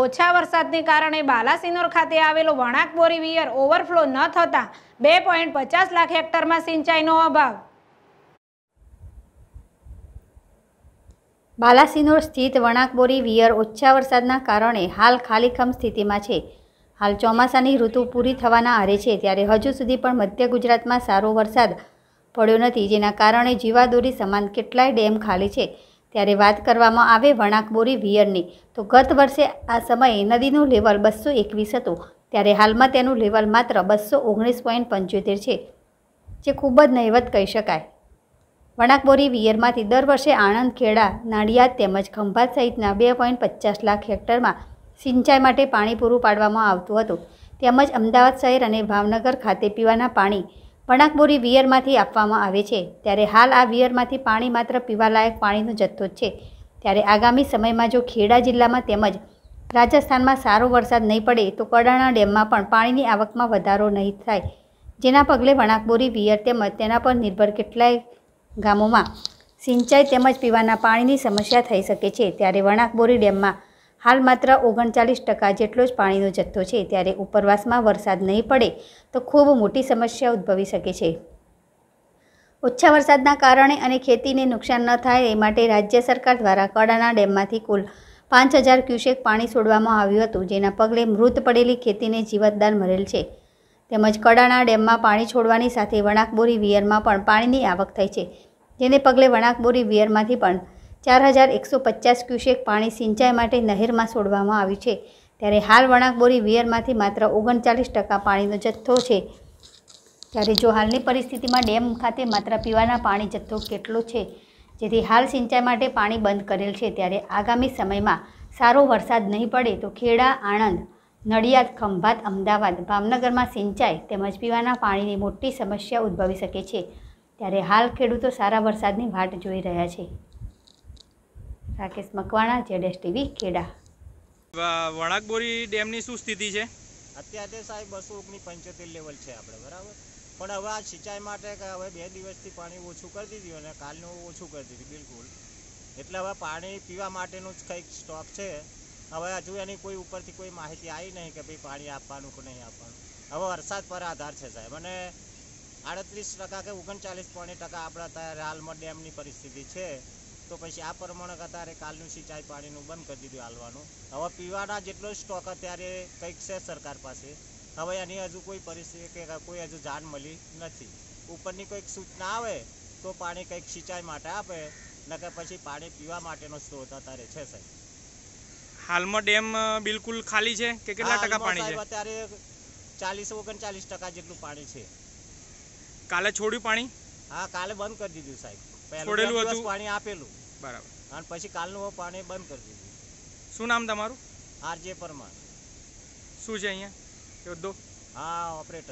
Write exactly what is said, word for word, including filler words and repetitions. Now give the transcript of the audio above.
ઓછા વરસાદને કારણે બાલાસિનોર ખાતે આવેલો વણાંકબોરી વિયર ઓવરફ્લો ન થતા બે પોઈન્ટ પચાસ લાખ હેક્ટરમાં સિંચાઈનો અભાવ। બાલાસિનોર સ્થિત વણાંકબોરી વિયર ઓછા વરસાદના કારણે હાલ ખાલીખમ સ્થિતિમાં છે। હાલ ચોમાસાની ઋતુ પૂરી થવાના આરે છે, ત્યારે હજુ સુધી પણ મધ્ય ગુજરાતમાં સારો વરસાદ પડ્યો નથી, જેના કારણે જીવાદોરી સમાન કેટલાય ડેમ ખાલી છે। त्यारे बात करवामां आवे वणांकबोरी वियरनी तो गत वर्षे आ समये नदीनुं लेवल बस्सो एकवीस हतुं, त्यारे हालमां तेनुं लेवल मात्र बस्सो ओगणीस पॉइंट पंचोतेर छे, जे खूब ज नहीवत कही शकाय। वणांकबोरी वियरमांथी दर वर्षे आणंद, खेड़ा, नाड़ियाद तेमज खंभात सहितना बे पॉइंट पचास लाख हेक्टरमां सिंचाई माटे पाणी पूरुं पाडवामां आवतुं हतुं, तेमज अमदावाद शहर अने भावनगर खाते पीवाना पाणी वणांकबोरी वियरमांथी आपवामां आवे छे। त्यारे हाल आ वियरमांथी पाणी मात्र पीवालायक पाणीनो जथ्थो ज छे। त्यारे आगामी समयमां जो खेड़ा जिल्लामां तेमज राजस्थानमां सारो वरसाद नहीं पड़े तो कडाणा डेममां पण पाणीनी आवकमां वधारो नहीं थाय, जेना पगले वणांकबोरी वियर तेमज तेना पर निर्भर केटलाय गामोमां सिंचाई तेमज पीवाना पाणीनी समस्या थई शके छे। त्यारे वणांकबोरी डेममां हाल मात्र ओगणचालीस टका जेटलो ज पाणीनो जथ्थो छे, त्यारे उपरवासमां वरसाद नहीं पड़े तो खूब मोटी समस्या उद्भवी शके छे। ओछा वरसादना कारणे अने खेतीने नुकसान न थाय ए माटे राज्य सरकार द्वारा कडाणा डेममांथी कुल पांच हज़ार क्यूसेक पाणी सोडवामां आव्युं हतुं, जेना पगले मृत पड़ेली खेतीने जीवतदान मळेल छे। तेमज कडाणा डेममां पाणी छोडवानी साथे वणांकबोरी वियरमां पण पाणीनी आवक थई छे, जेने पगले वणांकबोरी वियरमांथी पण चार हज़ार एक सौ पचास क्यूसेक पाणी सिंचाई माटे नहेर में सोडवामां आव्युं छे। त्यारे हाल वणांकबोरी वियरमांथी मात्र ओगणचालीस टका पाणीनो जथ्थो छे। त्यारे जो हालनी परिस्थितिमां डेम खाते मात्र पीवाना पाणी जथ्थो केटलो छे, जेथी हाल सिंचाई माटे पाणी बंद करेल छे। त्यारे आगामी समयमां सारो वरसाद नहीं पड़े तो खेड़ा, आणंद, नडियाद, खंभात, अमदावाद, भावनगर में सिंचाई तेमज पीवाना पाणीनी मोटी समस्या उद्भवी शके छे। त्यारे हाल खेडूतो सारा वरसादनी वाट जोई रह्या छे। राकेश मकवाणा, जेडेस टीवी, खेड़ा। वणांकबोरी डेमनी शुं स्थिति छे? अत्यारे साहेब बसो ओगणी पंचोतेर लेवल छे आपणे, बराबर। पण हवे आ सिंचाई माटे हवे बे दिवसथी पाणी ओछुं कर दीधुं अने कालनो ओछुं कर दीधुं बिलकुल, एटले हवे पाणी पीवा माटेनो ज कंईक स्टॉक छे। हवे हजू एनी कोई उपरथी कोई माहिती आई नहीं के भाई पाणी आपवानुं के नहीं आपवानुं। हवे वरसाद पर आधार छे साहेब, अने आड़त्रीस टका के ओगणचालीस पॉइंट टका आपणे अत्यारे हालमां डेमनी परिस्थिति छे। तो पछी आ प्रमाणे अत्यारे कालनुं सिंचाई पाणीनुं बंद करी दीधुं हालवानुं। हवे पीवाना जेटलो स्टॉक अत्यारे कंईक छे सरकार पासे। हवे एनी हजू कोई परिस्थिति के कोई हजू जाण मळी नथी। उपरनी कोईक सूचना आवे तो पाणी कंईक सिंचाई माटे आपे, नकर पछी पाणी पीवा माटेनो स्रोत अत्यारे छे साहेब। हालमां डेम बिलकुल खाली छे के केटला टका पाणी छे? अत्यारे चालीस ओगणचालीस टका जेटलुं पाणी छे। काले छोड्युं पाणी? हाँ, काले बंद करी दीधुं साहेब। छोडेलुं हतुं पाणी आपेलुं, बराबर, अन पछी कालनुं पाणी बंद करी दीधुं। शुं नाम તમારું? आरजे परमार। शुं छे અહીંયા? योद्धो? हाँ, ऑपरेटर।